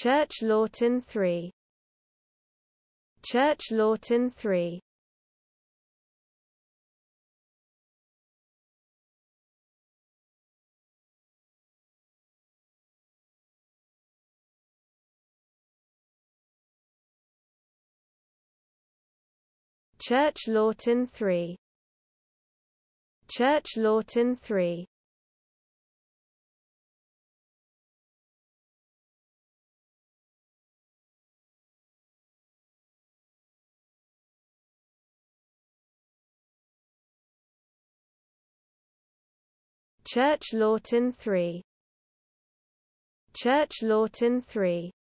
Church Lawton 3. Church Lawton 3. Church Lawton 3. Church Lawton 3. Church Lawton 3. Church Lawton 3.